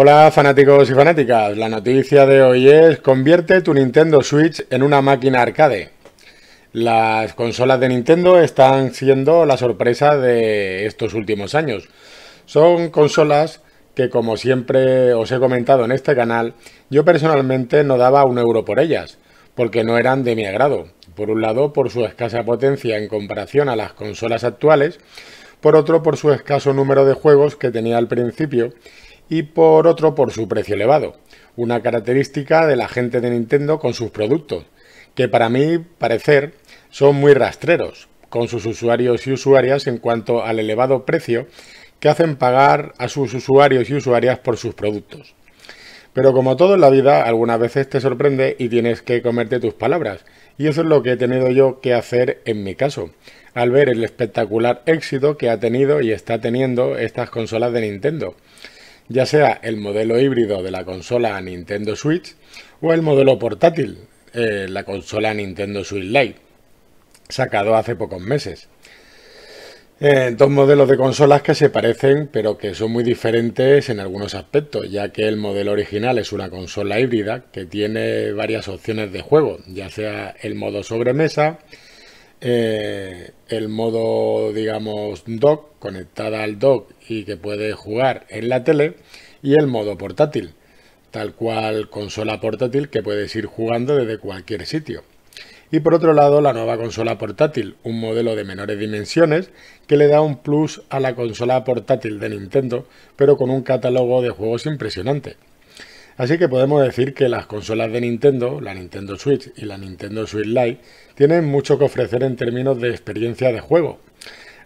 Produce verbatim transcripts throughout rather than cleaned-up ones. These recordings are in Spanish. Hola fanáticos y fanáticas, la noticia de hoy es: convierte tu Nintendo Switch en una máquina arcade. Las consolas de Nintendo están siendo la sorpresa de estos últimos años. Son consolas que, como siempre os he comentado en este canal, yo personalmente no daba un euro por ellas, porque no eran de mi agrado. Por un lado, por su escasa potencia en comparación a las consolas actuales, por otro, por su escaso número de juegos que tenía al principio, y por otro, por su precio elevado, una característica de la gente de Nintendo con sus productos, que para mi parecer son muy rastreros con sus usuarios y usuarias en cuanto al elevado precio que hacen pagar a sus usuarios y usuarias por sus productos. Pero como todo en la vida, algunas veces te sorprende y tienes que comerte tus palabras, y eso es lo que he tenido yo que hacer en mi caso, al ver el espectacular éxito que ha tenido y está teniendo estas consolas de Nintendo, ya sea el modelo híbrido de la consola Nintendo Switch o el modelo portátil, eh, la consola Nintendo Switch Lite, sacado hace pocos meses. Eh, dos modelos de consolas que se parecen pero que son muy diferentes en algunos aspectos, ya que el modelo original es una consola híbrida que tiene varias opciones de juego, ya sea el modo sobremesa, Eh, el modo, digamos, dock, conectada al dock y que puede jugar en la tele, y el modo portátil, tal cual consola portátil, que puedes ir jugando desde cualquier sitio. Y por otro lado, la nueva consola portátil, un modelo de menores dimensiones que le da un plus a la consola portátil de Nintendo, pero con un catálogo de juegos impresionante. Así que podemos decir que las consolas de Nintendo, la Nintendo Switch y la Nintendo Switch Lite, tienen mucho que ofrecer en términos de experiencia de juego.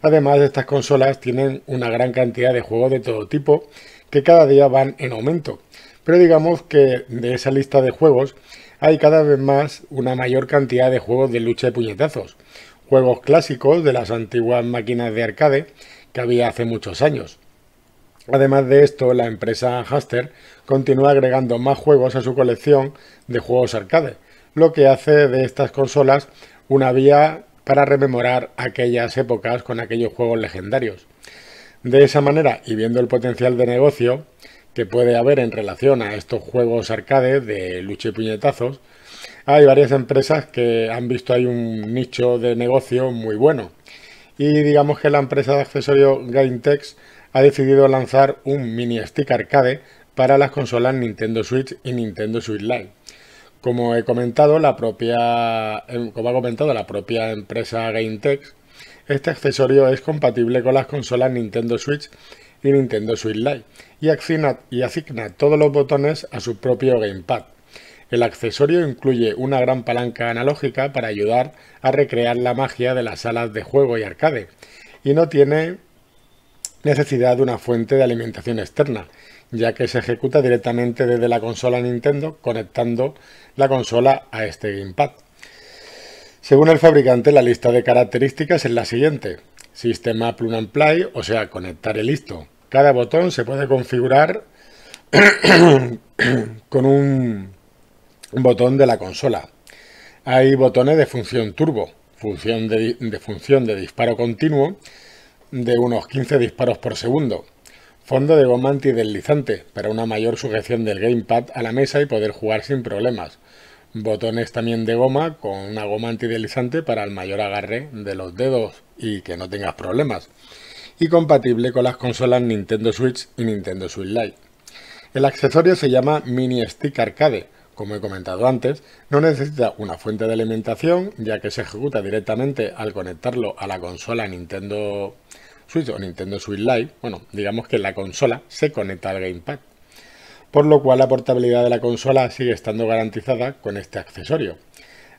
Además, estas consolas tienen una gran cantidad de juegos de todo tipo que cada día van en aumento. Pero digamos que de esa lista de juegos hay cada vez más una mayor cantidad de juegos de lucha de puñetazos, juegos clásicos de las antiguas máquinas de arcade que había hace muchos años. Además de esto, la empresa Gametech continúa agregando más juegos a su colección de juegos arcade, lo que hace de estas consolas una vía para rememorar aquellas épocas con aquellos juegos legendarios. De esa manera, y viendo el potencial de negocio que puede haber en relación a estos juegos arcade de lucha y puñetazos, hay varias empresas que han visto ahí un nicho de negocio muy bueno. Y digamos que la empresa de accesorios Gametech ha decidido lanzar un Mini Stick Arcade para las consolas Nintendo Switch y Nintendo Switch Lite. Como he comentado, la propia, como ha comentado la propia empresa Gametech, este accesorio es compatible con las consolas Nintendo Switch y Nintendo Switch Lite y asigna, y asigna todos los botones a su propio gamepad. El accesorio incluye una gran palanca analógica para ayudar a recrear la magia de las salas de juego y arcade, y no tiene necesidad de una fuente de alimentación externa, ya que se ejecuta directamente desde la consola Nintendo conectando la consola a este gamepad. Según el fabricante, la lista de características es la siguiente: sistema plug and play, o sea, conectar y listo. Cada botón se puede configurar con un botón de la consola. Hay botones de función turbo, función de, de función de disparo continuo, de unos quince disparos por segundo, fondo de goma antideslizante para una mayor sujeción del gamepad a la mesa y poder jugar sin problemas, botones también de goma con una goma antideslizante para el mayor agarre de los dedos y que no tengas problemas, y compatible con las consolas Nintendo Switch y Nintendo Switch Lite. El accesorio se llama Mini Stick Arcade. Como he comentado antes, no necesita una fuente de alimentación, ya que se ejecuta directamente al conectarlo a la consola Nintendo Switch o Nintendo Switch Lite. Bueno, digamos que la consola se conecta al gamepad, por lo cual la portabilidad de la consola sigue estando garantizada con este accesorio.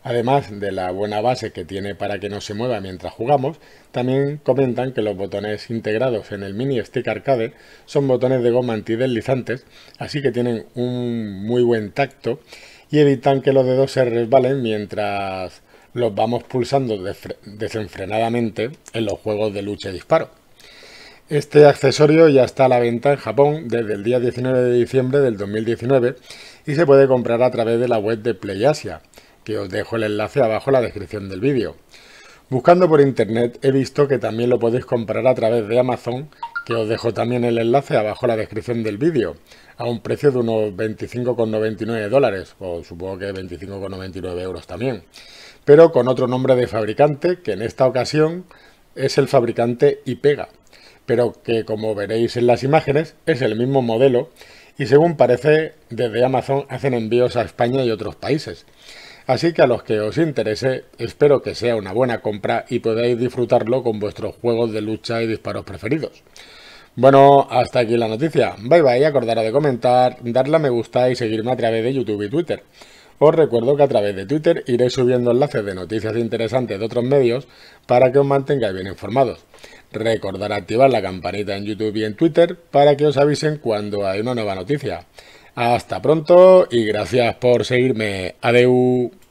Además de la buena base que tiene para que no se mueva mientras jugamos, también comentan que los botones integrados en el Mini Stick Arcade son botones de goma antideslizantes, así que tienen un muy buen tacto y evitan que los dedos se resbalen mientras los vamos pulsando desenfrenadamente en los juegos de lucha y disparo. Este accesorio ya está a la venta en Japón desde el día diecinueve de diciembre del dos mil diecinueve y se puede comprar a través de la web de Play Asia, que os dejo el enlace abajo en la descripción del vídeo. Buscando por internet he visto que también lo podéis comprar a través de Amazon que os dejo también el enlace abajo en la descripción del vídeo, a un precio de unos veinticinco con noventa y nueve dólares, o supongo que veinticinco con noventa y nueve euros también, pero con otro nombre de fabricante, que en esta ocasión es el fabricante IPEGA, pero que, como veréis en las imágenes, es el mismo modelo y, según parece, desde Amazon hacen envíos a España y otros países. Así que a los que os interese, espero que sea una buena compra y podáis disfrutarlo con vuestros juegos de lucha y disparos preferidos. Bueno, hasta aquí la noticia. Bye bye, acordaros de comentar, darle a me gusta y seguirme a través de YouTube y Twitter. Os recuerdo que a través de Twitter iré subiendo enlaces de noticias interesantes de otros medios para que os mantengáis bien informados. Recordad activar la campanita en YouTube y en Twitter para que os avisen cuando hay una nueva noticia. Hasta pronto y gracias por seguirme. Adeu.